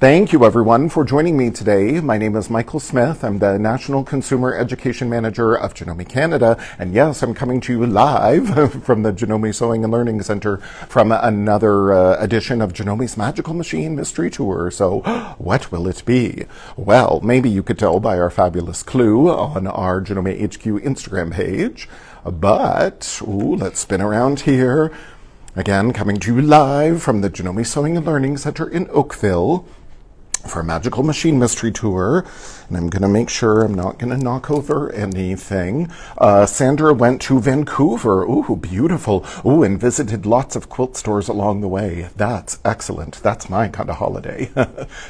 Thank you everyone for joining me today. My name is Michael Smith. I'm the National Consumer Education Manager of Janome Canada. And yes, I'm coming to you live from the Janome Sewing and Learning Center from another edition of Janome's Magical Machine Mystery Tour. So what will it be? Well, maybe you could tell by our fabulous clue on our Janome HQ Instagram page. But, ooh, let's spin around here. Again, coming to you live from the Janome Sewing and Learning Center in Oakville for a Magical Machine Mystery Tour, and I'm going to make sure I'm not going to knock over anything. Sandra went to Vancouver, ooh, beautiful, ooh, and visited lots of quilt stores along the way. That's excellent. That's my kind of holiday,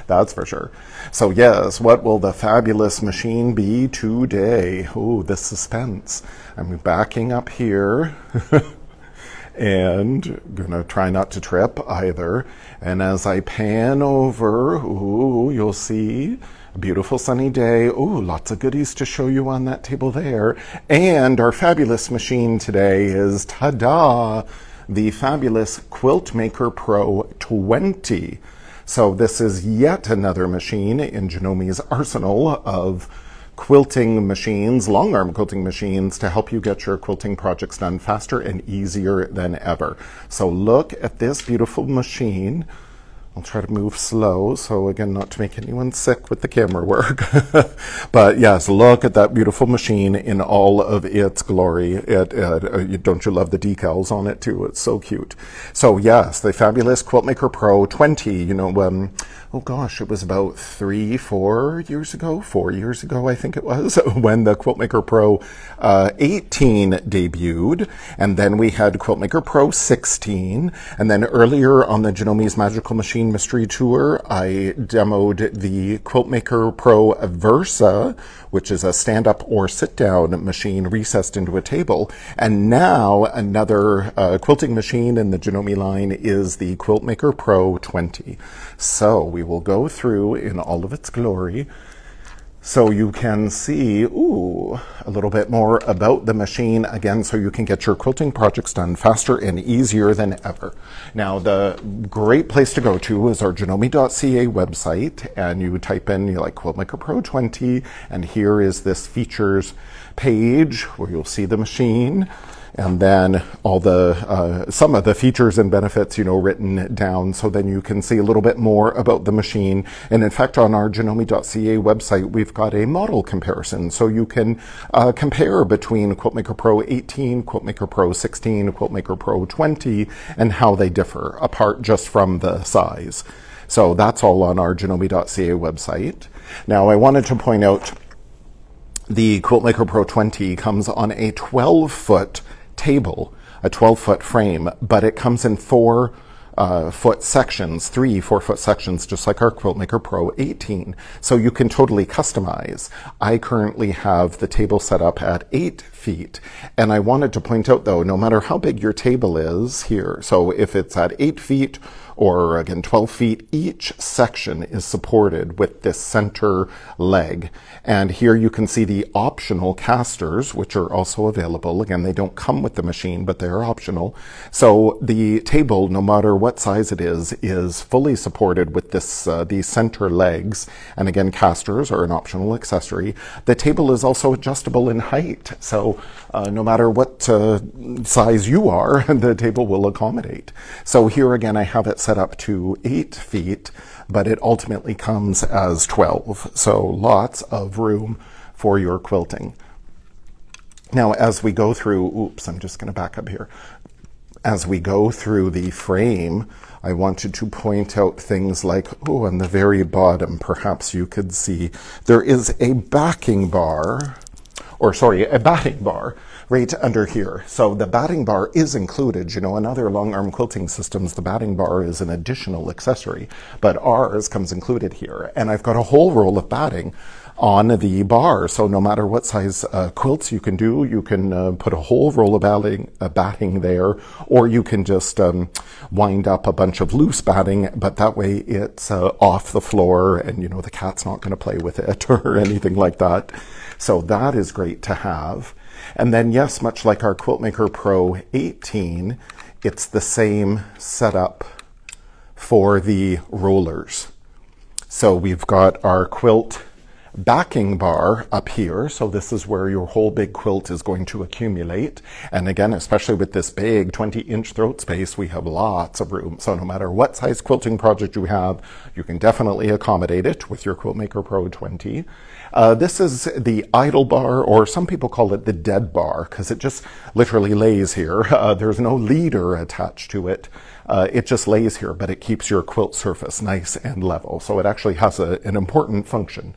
that's for sure. So yes, what will the fabulous machine be today? Ooh, the suspense. I'm backing up here. And gonna try not to trip either. And as I pan over, ooh, you'll see a beautiful sunny day. Ooh, lots of goodies to show you on that table there. And our fabulous machine today is, ta-da, the fabulous Quilt Maker Pro 20. So this is yet another machine in Janome's arsenal of quilting machines, long arm quilting machines, to help you get your quilting projects done faster and easier than ever. So look at this beautiful machine. I'll try to move slow, so again, not to make anyone sick with the camera work. But yes, look at that beautiful machine in all of its glory. Don't you love the decals on it too? It's so cute. So yes, the fabulous Quilt Maker Pro 20, you know, oh gosh, it was about 4 years ago, I think it was, when the Quilt Maker Pro 18 debuted. And then we had Quilt Maker Pro 16. And then earlier on the Janome's Magical Machine Mystery Tour, I demoed the Quilt Maker Pro Versa, which is a stand-up or sit-down machine recessed into a table. And now another quilting machine in the Janome line is the Quilt Maker Pro 20. So we will go through in all of its glory so you can see, ooh, a little bit more about the machine, again, so you can get your quilting projects done faster and easier than ever. Now, the great place to go to is our janome.ca website, and you type in, you like, Quilt Maker Pro 20, and here is this features page where you'll see the machine. And then all the, some of the features and benefits, you know, written down. So then you can see a little bit more about the machine. And in fact, on our janome.ca website, we've got a model comparison. So you can compare between Quilt Maker Pro 18, Quilt Maker Pro 16, Quilt Maker Pro 20, and how they differ, apart just from the size. So that's all on our janome.ca website. Now, I wanted to point out the Quilt Maker Pro 20 comes on a 12-foot table, a 12-foot frame, but it comes in 3 four-foot sections, just like our Quilt Maker Pro 18. So you can totally customize. I currently have the table set up at 8 feet. And I wanted to point out, though, no matter how big your table is here, so if it's at 8 feet or, again, 12 feet, each section is supported with this center leg. And here you can see the optional casters, which are also available. Again, they don't come with the machine, but they are optional. So the table, no matter what size it is fully supported with this these center legs, and again, casters are an optional accessory. The table is also adjustable in height, so no matter what size you are, the table will accommodate. So here again, I have it set up to 8 feet, but it ultimately comes as 12, so lots of room for your quilting. Now, as we go through, oops, I'm just going to back up here. As we go through the frame, I wanted to point out things like, oh, on the very bottom, perhaps you could see, there is a backing bar, or sorry, a batting bar right under here. So the batting bar is included. You know, in other long arm quilting systems, the batting bar is an additional accessory, but ours comes included here. And I've got a whole roll of batting on the bar. So no matter what size quilts you can do, you can put a whole roll of batting there, or you can just wind up a bunch of loose batting, but that way it's off the floor and, you know, the cat's not going to play with it or anything like that. So that is great to have. And then yes, much like our Quilt Maker Pro 18, it's the same setup for the rollers. So we've got our quilt backing bar up here. So this is where your whole big quilt is going to accumulate. And again, especially with this big 20-inch throat space, we have lots of room. So no matter what size quilting project you have, you can definitely accommodate it with your Quilt Maker Pro 20. This is the idle bar, or some people call it the dead bar, because it just literally lays here. There's no leader attached to it. It just lays here, but it keeps your quilt surface nice and level. So it actually has an important function.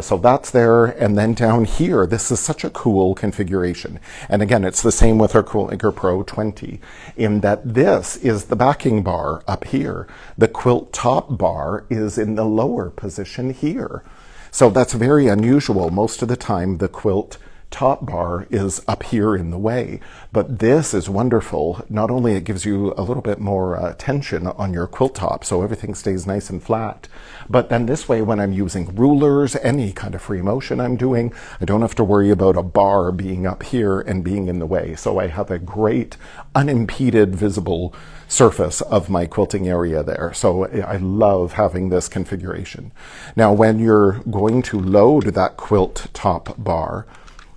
So that's there, and then down here, this is such a cool configuration. And again, it's the same with our Quilt Maker Pro 20, in that this is the backing bar up here. The quilt top bar is in the lower position here. So that's very unusual. Most of the time, the quilt top bar is up here in the way, but this is wonderful. Not only it gives you a little bit more tension on your quilt top, so everything stays nice and flat, but then this way, when I'm using rulers, any kind of free motion I'm doing, I don't have to worry about a bar being up here and being in the way. So I have a great unimpeded visible surface of my quilting area there. So I love having this configuration. Now, when you're going to load that quilt top bar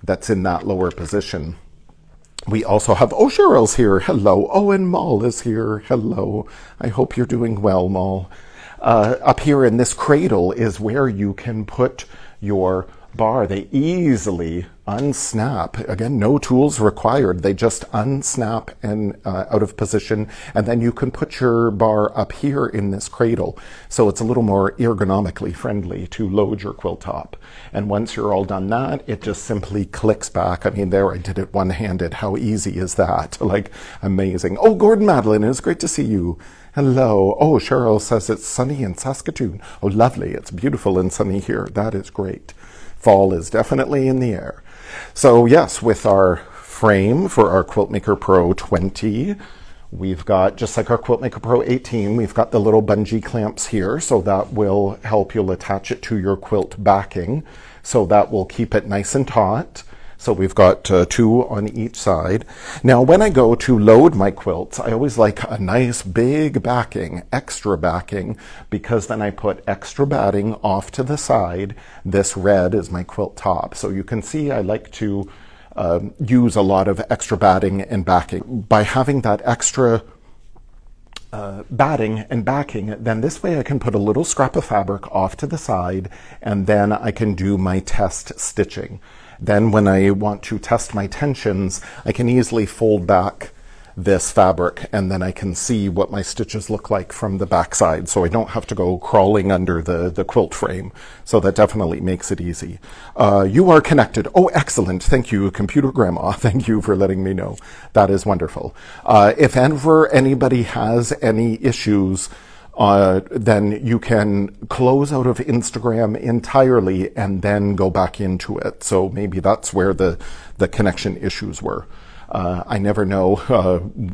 that's in that lower position, we also have, oh, Cheryl's here, hello. Oh, and Moll is here, hello. I hope you're doing well, Moll. Up here in this cradle is where you can put your bar. They easily unsnap. Again, no tools required. They just unsnap and out of position, and then you can put your bar up here in this cradle. So it's a little more ergonomically friendly to load your quilt top. And once you're all done that, it just simply clicks back. I mean, there I did it one-handed. How easy is that? Like, amazing. Oh, Gordon Madeline, it's great to see you. Hello. Oh, Cheryl says it's sunny in Saskatoon. Oh, lovely. It's beautiful and sunny here. That is great. Fall is definitely in the air. So yes, with our frame for our Quilt Maker Pro 20, we've got, just like our Quilt Maker Pro 18, we've got the little bungee clamps here, so that will help. You'll attach it to your quilt backing, so that will keep it nice and taut. So we've got two on each side. Now, when I go to load my quilts, I always like a nice big backing, extra backing, because then I put extra batting off to the side. This red is my quilt top. So you can see I like to use a lot of extra batting and backing. By having that extra batting and backing, then this way I can put a little scrap of fabric off to the side, and then I can do my test stitching. Then when I want to test my tensions, I can easily fold back this fabric, and then I can see what my stitches look like from the backside, so I don't have to go crawling under the quilt frame. So that definitely makes it easy. You are connected. Oh, excellent. Thank you, Computer Grandma. Thank you for letting me know. That is wonderful. If ever anybody has any issues, then you can close out of Instagram entirely and then go back into it. So maybe that's where the connection issues were. I never know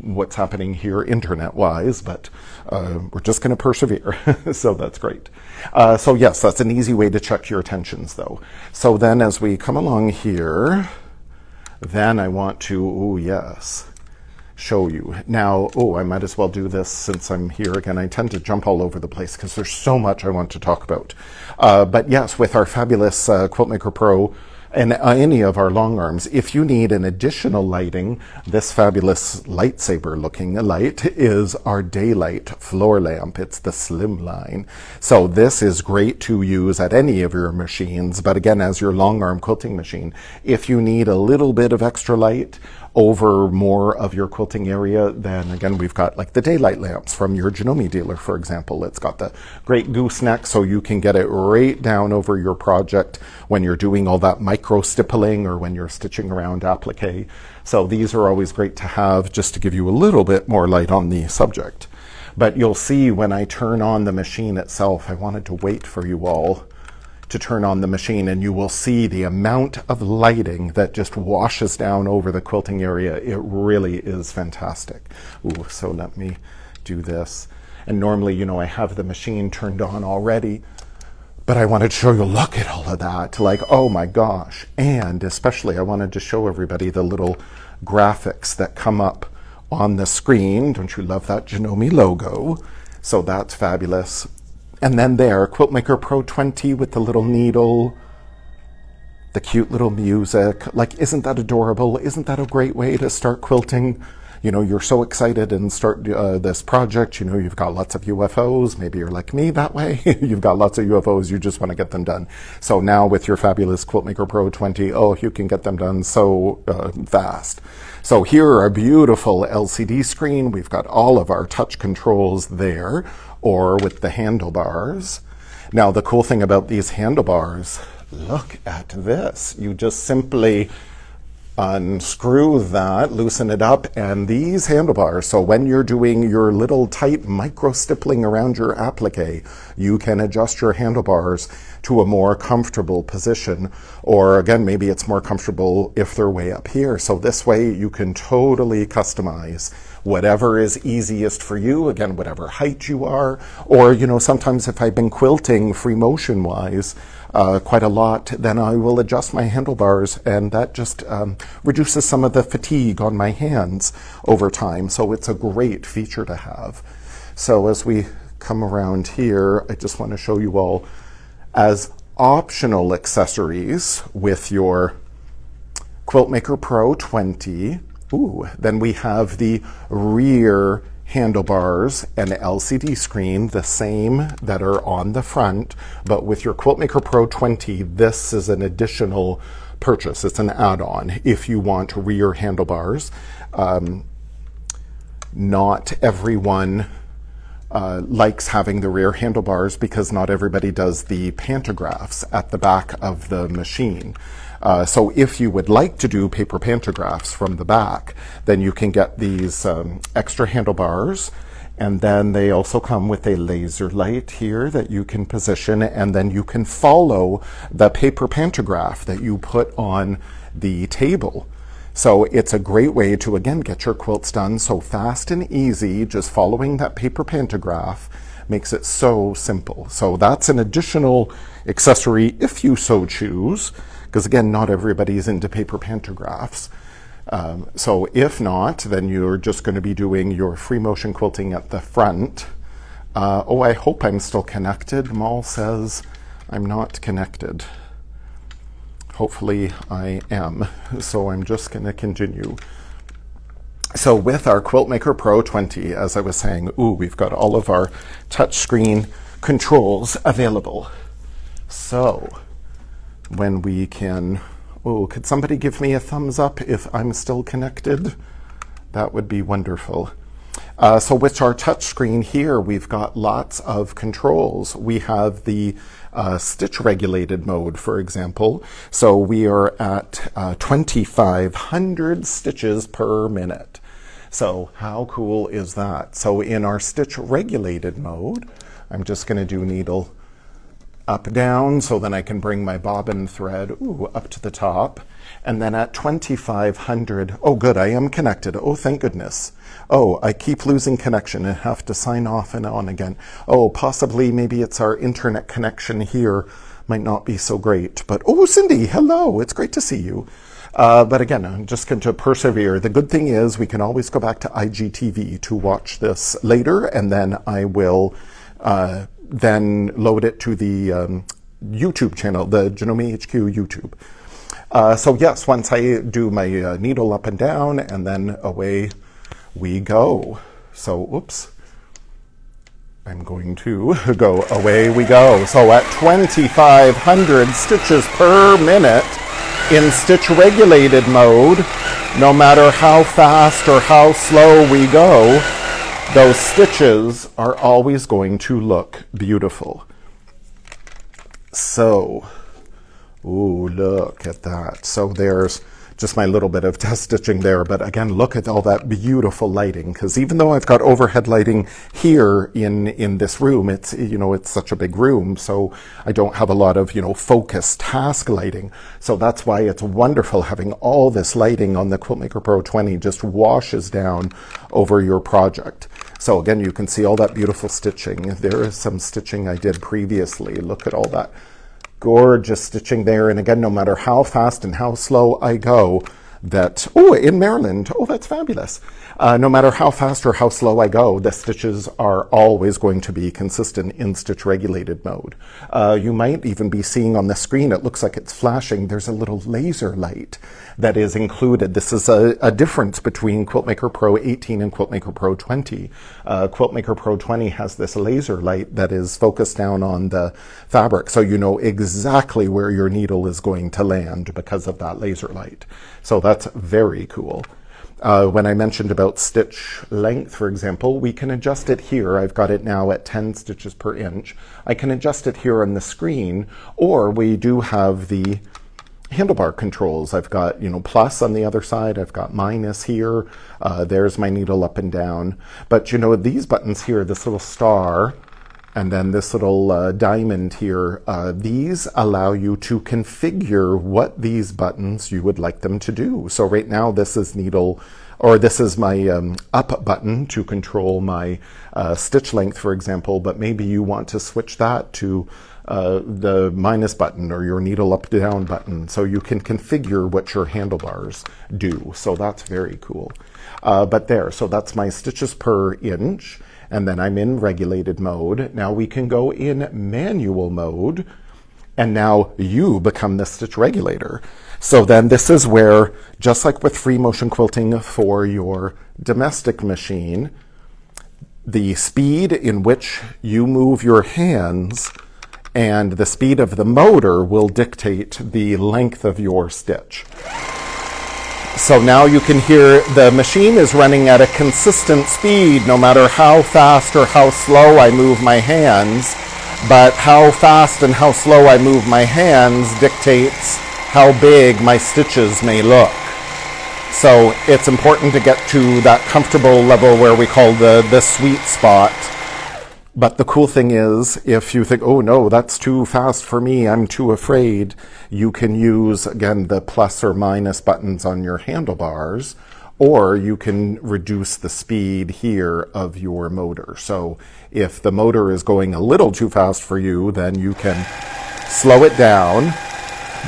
what's happening here internet-wise, but we're just going to persevere. So that's great. So yes, that's an easy way to check your tensions, though. So then as we come along here, then I want to, oh yes, show you. Now, oh, I might as well do this since I'm here again. I tend to jump all over the place because there's so much I want to talk about. But yes, with our fabulous Quilt Maker Pro and any of our long arms, if you need an additional lighting, this fabulous lightsaber looking light is our daylight floor lamp. It's the slim line. So this is great to use at any of your machines, but again, as your long arm quilting machine, if you need a little bit of extra light over more of your quilting area, then again, we've got like the daylight lamps from your Janome dealer, for example. It's got the great gooseneck, so you can get it right down over your project when you're doing all that micro stippling or when you're stitching around applique. So these are always great to have just to give you a little bit more light on the subject. But you'll see when I turn on the machine itself, I wanted to wait for you all to turn on the machine, and you will see the amount of lighting that just washes down over the quilting area. It really is fantastic. Ooh, so let me do this. And normally, you know, I have the machine turned on already, but I wanted to show you, look at all of that. Like, oh my gosh. And especially I wanted to show everybody the little graphics that come up on the screen. Don't you love that Janome logo? So that's fabulous. And then there, Quilt Maker Pro 20 with the little needle, the cute little music. Like, isn't that adorable? Isn't that a great way to start quilting? You know, you're so excited and start this project, you know, you've got lots of UFOs. Maybe you're like me that way. You've got lots of UFOs. You just want to get them done. So now with your fabulous Quilt Maker Pro 20, oh, you can get them done so fast. So here are a beautiful LCD screen. We've got all of our touch controls there, or with the handlebars. Now, the cool thing about these handlebars, look at this. You just simply unscrew that, loosen it up, and these handlebars, so when you're doing your little tight micro stippling around your applique, you can adjust your handlebars to a more comfortable position, or again, maybe it's more comfortable if they're way up here. So this way you can totally customize whatever is easiest for you, again, whatever height you are, or, you know, sometimes if I've been quilting free motion wise, quite a lot, then I will adjust my handlebars, and that just reduces some of the fatigue on my hands over time. So it's a great feature to have. So as we come around here, I just want to show you all as optional accessories with your Quilt Maker Pro 20. Ooh, then we have the rear handlebars and LCD screen, the same that are on the front, but with your Quilt Maker Pro 20, this is an additional purchase. It's an add-on if you want rear handlebars. Not everyone likes having the rear handlebars because not everybody does the pantographs at the back of the machine. So if you would like to do paper pantographs from the back, then you can get these extra handlebars, and then they also come with a laser light here that you can position, and then you can follow the paper pantograph that you put on the table. So it's a great way to, again, get your quilts done so fast and easy. Just following that paper pantograph makes it so simple. So that's an additional accessory if you so choose, because again, not everybody's into paper pantographs. So if not, then you're just going to be doing your free motion quilting at the front. Oh, I hope I'm still connected. Mal says I'm not connected. Hopefully I am. So I'm just going to continue. So with our Quilt Maker Pro 20, as I was saying, ooh, we've got all of our touchscreen controls available. So when we can, oh, could somebody give me a thumbs up if I'm still connected? That would be wonderful. So with our touch screen here, we've got lots of controls. We have the stitch regulated mode, for example. So we are at 2,500 stitches per minute. So how cool is that? So in our stitch regulated mode, I'm just going to do needle up, down, so then I can bring my bobbin thread up to the top. And then at 2,500, oh good, I am connected. Oh, thank goodness. Oh, I keep losing connection and have to sign off and on again. Oh, possibly maybe it's our internet connection here might not be so great, but oh, Cindy, hello, it's great to see you. But again, I'm just going to persevere. The good thing is we can always go back to IGTV to watch this later, and then I will then load it to the YouTube channel, the Janome HQ YouTube. So yes, once I do my needle up and down, and then away we go. So, oops, I'm going to go, away we go. So at 2,500 stitches per minute in stitch regulated mode, no matter how fast or how slow we go, those stitches are always going to look beautiful. So, ooh, look at that. So there's just my little bit of test stitching there, but again, look at all that beautiful lighting, because even though I've got overhead lighting here in this room, it's, you know, it's such a big room, so I don't have a lot of, you know, focused task lighting. So that's why it's wonderful having all this lighting on the Quilt Maker Pro 20, just washes down over your project. So again, you can see all that beautiful stitching. There is some stitching I did previously. Look at all that gorgeous stitching there, and again, no matter how fast and how slow I go, that, oh, in Maryland, oh, that's fabulous. No matter how fast or how slow I go, the stitches are always going to be consistent in stitch regulated mode. You might even be seeing on the screen, it looks like it's flashing, there's a little laser light that is included. This is a difference between Quilt Maker Pro 18 and Quilt Maker Pro 20. Quilt Maker Pro 20 has this laser light that is focused down on the fabric, so you know exactly where your needle is going to land because of that laser light. So that's very cool. When I mentioned about stitch length, for example, we can adjust it here. I've got it now at 10 stitches per inch. I can adjust it here on the screen, or we do have the handlebar controls. I've got, you know, plus on the other side, I've got minus here, there's my needle up and down. But you know, these buttons here, this little star, and then this little diamond here, these allow you to configure what these buttons you would like them to do. So right now this is needle, or this is my up button to control my stitch length, for example, but maybe you want to switch that to the minus button or your needle up down button, so you can configure what your handlebars do. So that's very cool. But there, so that's my stitches per inch, and then I'm in regulated mode. Now we can go in manual mode, and now you become the stitch regulator. So then this is where, just like with free motion quilting for your domestic machine, the speed in which you move your hands and the speed of the motor will dictate the length of your stitch. So now you can hear the machine is running at a consistent speed no matter how fast or how slow I move my hands, but how fast and how slow I move my hands dictates how big my stitches may look. So it's important to get to that comfortable level where we call the sweet spot. But the cool thing is, if you think, oh no, that's too fast for me, I'm too afraid, you can use, again, the plus or minus buttons on your handlebars, or you can reduce the speed here of your motor. So if the motor is going a little too fast for you, then you can slow it down.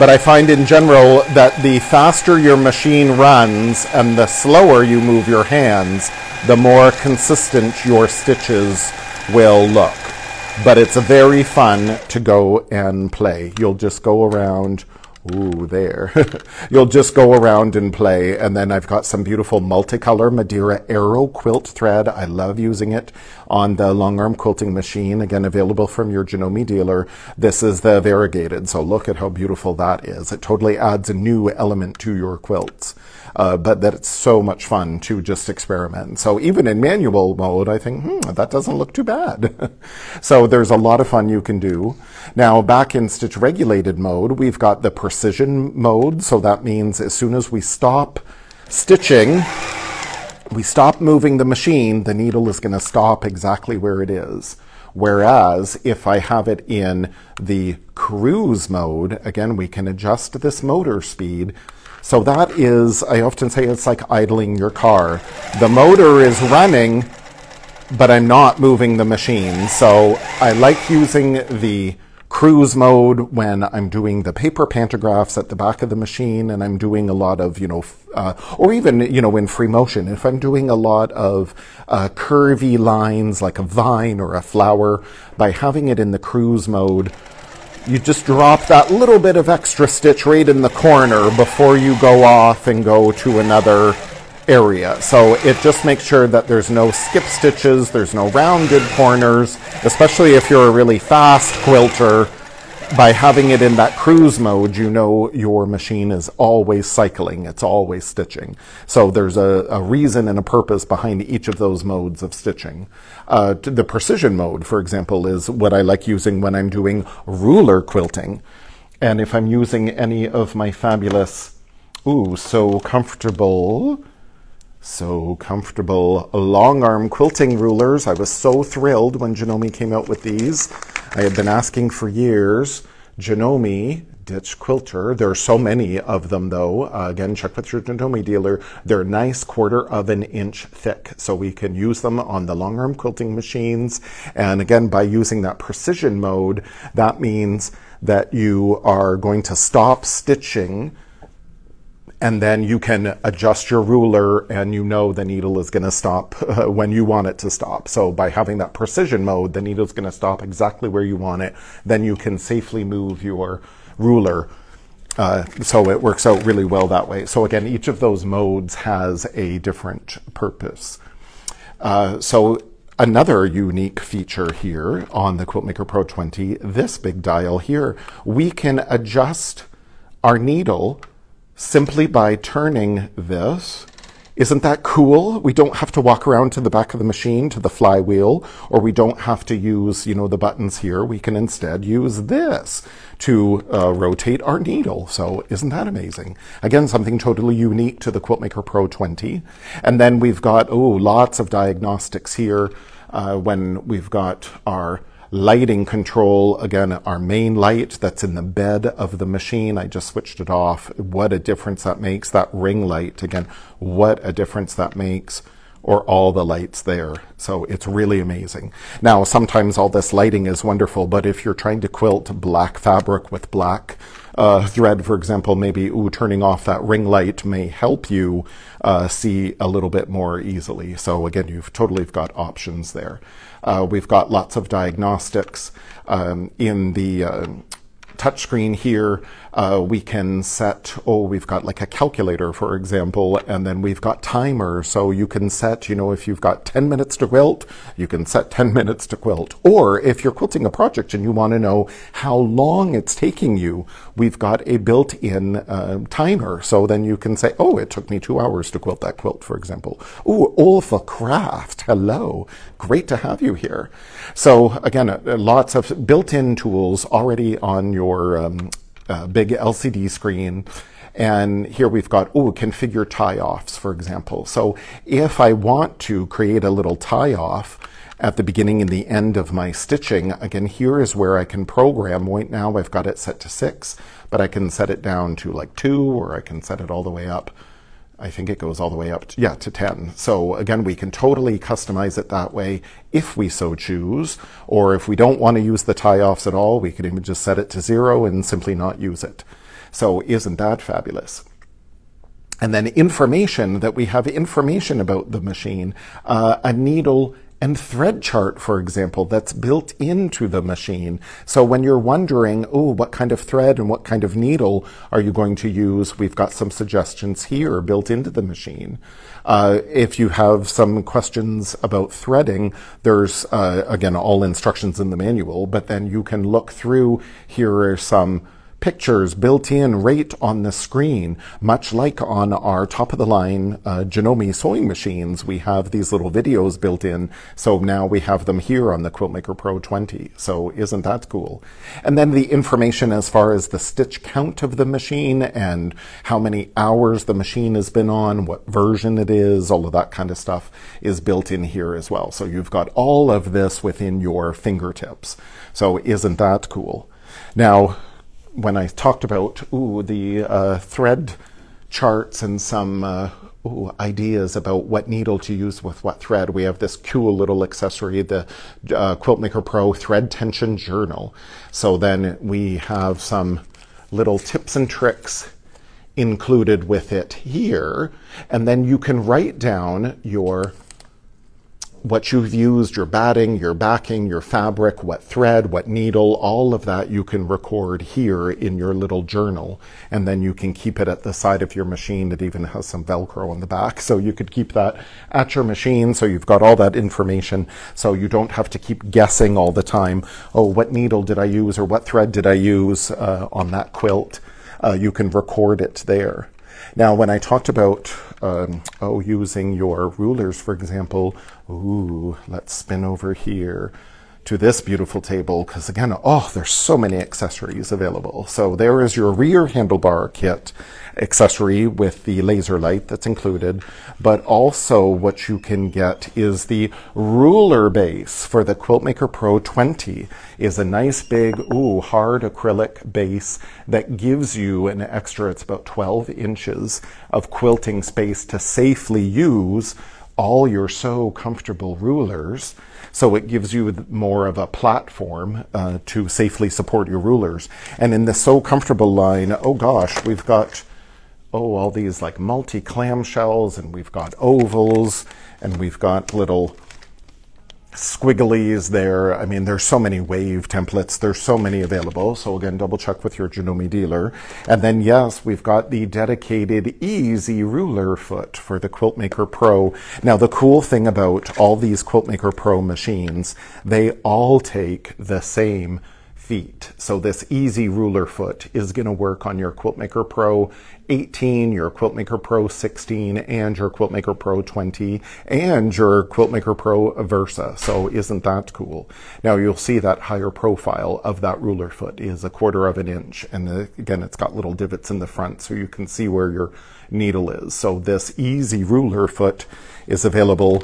But I find in general that the faster your machine runs and the slower you move your hands, the more consistent your stitches will look. But it's very fun to go and play. You'll just go around, ooh, there. You'll just go around and play. And then I've got some beautiful multicolor Madeira Aerolock quilt thread. I love using it on the long arm quilting machine. Again, available from your Janome dealer. This is the variegated. So look at how beautiful that is. It totally adds a new element to your quilts. But that it's so much fun to just experiment. So even in manual mode, I think, that doesn't look too bad. So there's a lot of fun you can do. Now back in stitch regulated mode, we've got the precision mode. So that means as soon as we stop stitching, we stop moving the machine, the needle is going to stop exactly where it is. Whereas if I have it in the cruise mode, again, we can adjust this motor speed. So that is, I often say it's like idling your car. The motor is running, but I'm not moving the machine. So I like using the cruise mode when I'm doing the paper pantographs at the back of the machine, and I'm doing a lot of, you know, or even, you know, in free motion, if I'm doing a lot of curvy lines like a vine or a flower, by having it in the cruise mode, you just drop that little bit of extra stitch right in the corner before you go off and go to another area. So it just makes sure that there's no skip stitches, there's no rounded corners, especially if you're a really fast quilter. By having it in that cruise mode, you know your machine is always cycling, it's always stitching. So there's a reason and a purpose behind each of those modes of stitching. The precision mode, for example, is what I like using when I'm doing ruler quilting. And if I'm using any of my fabulous, ooh, So Comfortable long arm quilting rulers. I was so thrilled when Janome came out with these. I had been asking for years. Janome, ditch quilter. There are so many of them though. Again, check with your Janome dealer. They're nice 1/4 of an inch thick. So we can use them on the long arm quilting machines. And again, by using that precision mode, that means that you are going to stop stitching and then you can adjust your ruler and you know the needle is going to stop when you want it to stop. So by having that precision mode, the needle's going to stop exactly where you want it. Then you can safely move your ruler. So it works out really well that way. So again, each of those modes has a different purpose. So another unique feature here on the Quilt Maker Pro 20, this big dial here, we can adjust our needle simply by turning this. Isn't that cool? We don't have to walk around to the back of the machine, to the flywheel, or we don't have to use, you know, the buttons here. We can instead use this to rotate our needle. So isn't that amazing? Again, something totally unique to the Quilt Maker Pro 20. And then we've got, oh, lots of diagnostics here when we've got our lighting control, again, our main light that's in the bed of the machine. I just switched it off. What a difference that makes. That ring light, again, what a difference that makes, or all the lights there. So it's really amazing. Now, sometimes all this lighting is wonderful, but if you're trying to quilt black fabric with black thread, for example, maybe turning off that ring light may help you see a little bit more easily. So again, you've totally got options there. We've got lots of diagnostics in the touchscreen here. We can set, oh, we've got like a calculator, for example, and then we've got timer. So you can set, you know, if you've got 10 minutes to quilt, you can set 10 minutes to quilt. Or if you're quilting a project and you want to know how long it's taking you, we've got a built-in timer. So then you can say, oh, it took me 2 hours to quilt that quilt, for example. Oh, all for craft. Hello. Great to have you here. So again, lots of built-in tools already on your big LCD screen. And here we've got, oh, configure tie-offs, for example. So if I want to create a little tie-off at the beginning and the end of my stitching, again, here is where I can program. Right now I've got it set to 6, but I can set it down to like 2, or I can set it all the way up. I think it goes all the way up to, yeah, to 10. So again, we can totally customize it that way if we so choose, or if we don't want to use the tie-offs at all, we could even just set it to 0 and simply not use it. So isn't that fabulous? And then information, that we have information about the machine, a needle and thread chart, for example, that's built into the machine. So when you're wondering, oh, what kind of thread and what kind of needle are you going to use? We've got some suggestions here built into the machine. If you have some questions about threading, there's, again, all instructions in the manual, but then you can look through. Here are some pictures built in right on the screen, much like on our top-of-the-line Janome sewing machines. We have these little videos built in, so now we have them here on the Quilt Maker Pro 20. So isn't that cool? And then the information as far as the stitch count of the machine and how many hours the machine has been on, what version it is, all of that kind of stuff is built in here as well. So you've got all of this within your fingertips. So isn't that cool? Now, when I talked about the thread charts and some ideas about what needle to use with what thread, we have this cool little accessory, the Quilt Maker Pro Thread Tension Journal. So then we have some little tips and tricks included with it here, and then you can write down your what you've used, your batting, your backing, your fabric, what thread, what needle, all of that you can record here in your little journal. And then you can keep it at the side of your machine. It even has some Velcro on the back. So you could keep that at your machine. So you've got all that information. So you don't have to keep guessing all the time. Oh, what needle did I use or what thread did I use on that quilt? You can record it there. Now, when I talked about using your rulers, for example, let's spin over here to this beautiful table, because again, oh, there's so many accessories available. So there is your rear handlebar kit accessory with the laser light that's included, but also what you can get is the ruler base for the Quilt Maker Pro 20. Is a nice big, hard acrylic base that gives you an extra, it's about 12 inches of quilting space to safely use all your So Comfortable rulers. So it gives you more of a platform to safely support your rulers. And in the So Comfortable line, oh gosh, we've got oh, all these like multi clamshells, and we've got ovals, and we've got little squigglies there. I mean, there's so many wave templates. There's so many available. So again, double check with your Janome dealer. And then yes, we've got the dedicated easy ruler foot for the Quilt Maker Pro. Now, the cool thing about all these Quilt Maker Pro machines, they all take the same feet. So this easy ruler foot is going to work on your Quilt Maker Pro 18, your Quilt Maker Pro 16, and your Quilt Maker Pro 20, and your Quilt Maker Pro Versa. So isn't that cool? Now you'll see that higher profile of that ruler foot is 1/4 of an inch. And again, it's got little divots in the front so you can see where your needle is. So this easy ruler foot is available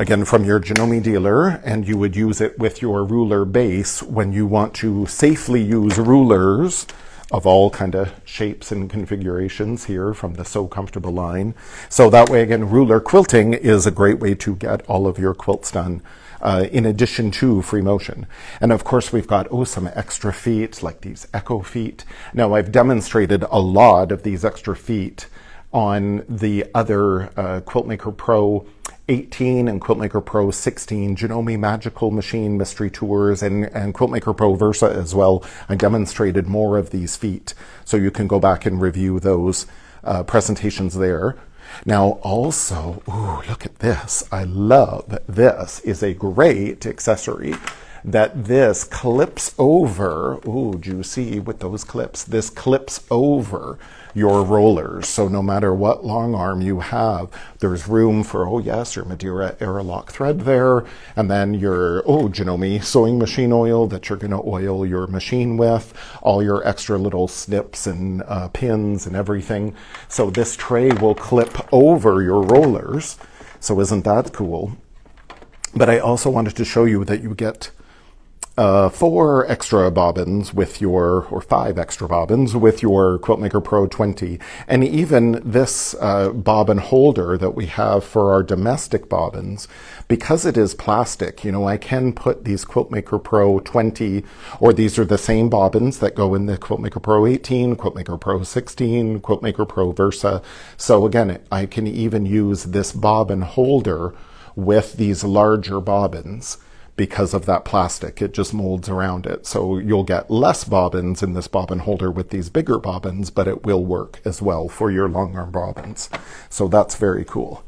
again from your Janome dealer, and you would use it with your ruler base when you want to safely use rulers of all kind of shapes and configurations here from the So Comfortable line. So that way, again, ruler quilting is a great way to get all of your quilts done in addition to free motion. And of course, we've got, oh, some extra feet like these echo feet. Now, I've demonstrated a lot of these extra feet on the other Quilt Maker Pro 18 and Quilt Maker Pro 16 Janome Magical Machine Mystery Tours and Quilt Maker Pro Versa as well. I demonstrated more of these feet, so you can go back and review those presentations there. Now also, ooh, look at this. I love this. Is a great accessory that this clips over. Ooh, do you see with those clips? This clips over your rollers. So no matter what long arm you have, there's room for, oh yes, your Madeira Aerolock thread there, and then your, oh, Janome sewing machine oil that you're going to oil your machine with, all your extra little snips and pins and everything. So this tray will clip over your rollers. So isn't that cool? But I also wanted to show you that you get 4 extra bobbins with your, or 5 extra bobbins with your Quilt Maker Pro 20. And even this bobbin holder that we have for our domestic bobbins, because it is plastic, you know, I can put these Quilt Maker Pro 20, or these are the same bobbins that go in the Quilt Maker Pro 18, Quilt Maker Pro 16, Quilt Maker Pro Versa. So again, I can even use this bobbin holder with these larger bobbins. Because of that plastic, it just molds around it. So you'll get less bobbins in this bobbin holder with these bigger bobbins, but it will work as well for your long arm bobbins. So that's very cool.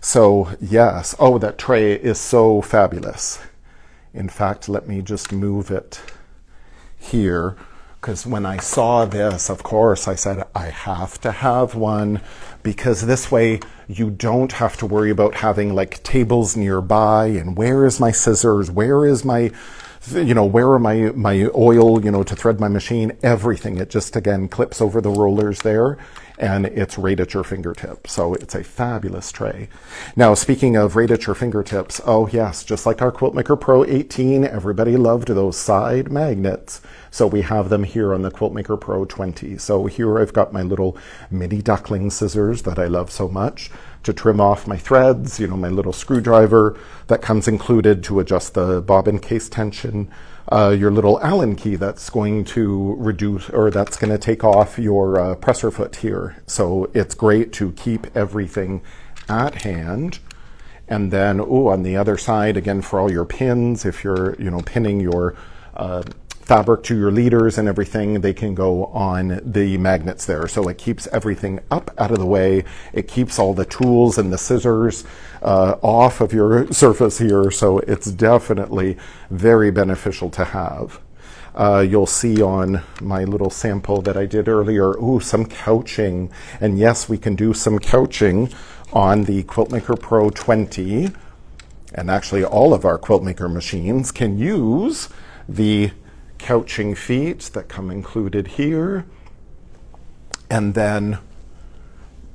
So yes, oh, that tray is so fabulous. In fact, let me just move it here, because when I saw this, of course, I said, I have to have one, because this way you don't have to worry about having like tables nearby and where is my scissors, where is my, you know, where are my oil, you know, to thread my machine, everything. It just, again, clips over the rollers there, and it's right at your fingertip. So it's a fabulous tray. Now, speaking of right at your fingertips, oh yes, just like our Quilt Maker Pro 18, everybody loved those side magnets. So we have them here on the Quilt Maker Pro 20. So here I've got my little mini duckling scissors that I love so much to trim off my threads, you know, my little screwdriver that comes included to adjust the bobbin case tension, your little Allen key that's going to reduce, or that's going to take off your presser foot here. So it's great to keep everything at hand. And then, oh, on the other side, again, for all your pins, if you're, you know, pinning your fabric to your leaders and everything, they can go on the magnets there. So it keeps everything up out of the way. It keeps all the tools and the scissors off of your surface here. So it's definitely very beneficial to have. You'll see on my little sample that I did earlier, ooh, some couching. And yes, we can do some couching on the Quilt Maker Pro 20. And actually all of our Quilt Maker machines can use the couching feet that come included here. And then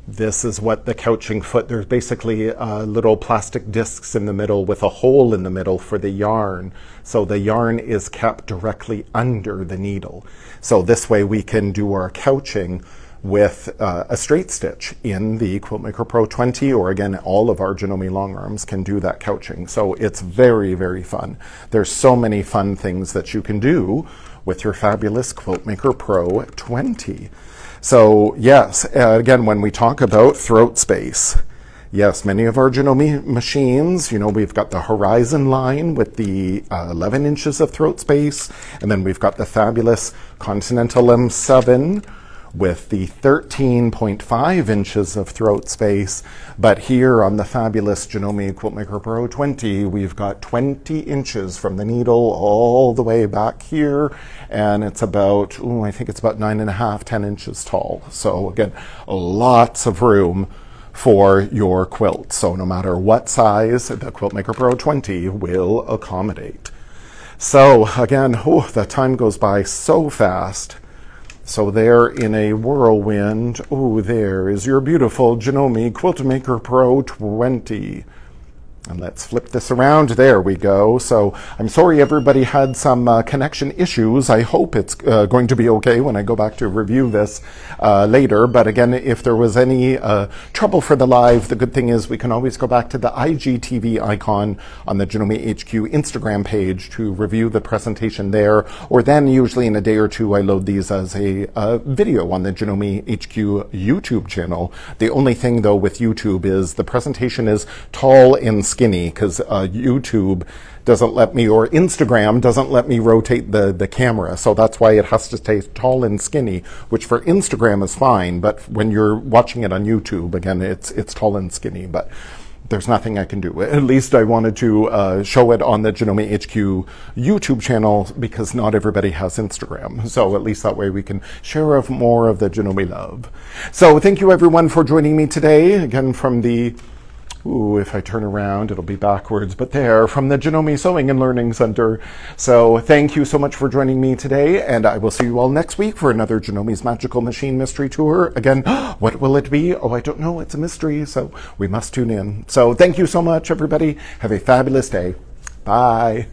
this is what the couching foot, there's basically little plastic discs in the middle with a hole in the middle for the yarn. So the yarn is kept directly under the needle. So this way we can do our couching with a straight stitch in the Quilt Maker Pro 20, or again, all of our Janome long arms can do that couching. So it's very, very fun. There's so many fun things that you can do with your fabulous Quilt Maker Pro 20. So yes, again, when we talk about throat space, yes, many of our Janome machines, you know, we've got the Horizon line with the 11 inches of throat space, and then we've got the fabulous Continental M7 with the 13.5 inches of throat space. But here on the fabulous Janome Quilt Maker Pro 20, we've got 20 inches from the needle all the way back here, and it's about, I think it's about 9.5, 10 inches tall. So again, lots of room for your quilt. So no matter what size, the Quilt Maker Pro 20 will accommodate. So again, the time goes by so fast. So there in a whirlwind, there is your beautiful Janome Quilt Maker Pro 20. And let's flip this around. There we go. So I'm sorry everybody had some connection issues. I hope it's going to be okay when I go back to review this later. But again, if there was any trouble for the live, the good thing is we can always go back to the IGTV icon on the Janome HQ Instagram page to review the presentation there. Or then usually in a day or two, I load these as a video on the Janome HQ YouTube channel. The only thing though with YouTube is the presentation is tall and skinny, because YouTube doesn't let me, or Instagram doesn't let me rotate the camera. So that's why it has to stay tall and skinny, which for Instagram is fine. But when you're watching it on YouTube, again, it's tall and skinny, but there's nothing I can do. At least I wanted to show it on the Janome HQ YouTube channel, because not everybody has Instagram. So at least that way we can share more of the Janome love. So thank you everyone for joining me today. Again, from the if I turn around, it'll be backwards, but there, from the Janome Sewing and Learning Center. So thank you so much for joining me today, and I will see you all next week for another Janome's Magical Machine Mystery Tour. Again, what will it be? I don't know. It's a mystery, so we must tune in. So thank you so much, everybody. Have a fabulous day. Bye.